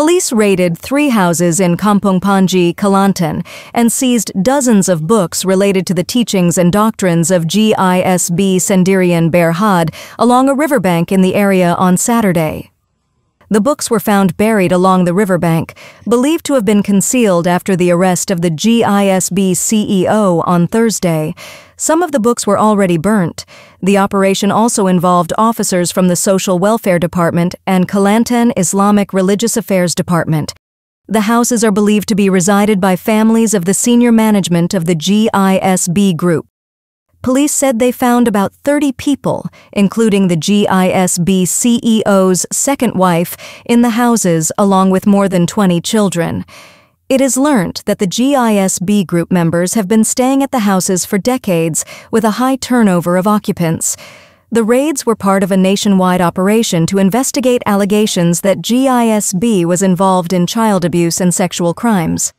Police raided 3 houses in Kampung Panji, Kelantan, and seized dozens of books related to the teachings and doctrines of GISB Sdn Bhd along a riverbank in the area on Saturday. The books were found buried along the riverbank, believed to have been concealed after the arrest of the GISB CEO on Thursday. Some of the books were already burnt. The operation also involved officers from the Social Welfare Department and Kelantan Islamic Religious Affairs Department. The houses are believed to be resided by families of the senior management of the GISB group. Police said they found about 30 people, including the GISB CEO's second wife, in the houses along with more than 20 children. It is learnt that the GISB group members have been staying at the houses for decades with a high turnover of occupants. The raids were part of a nationwide operation to investigate allegations that GISB was involved in child abuse and sexual crimes.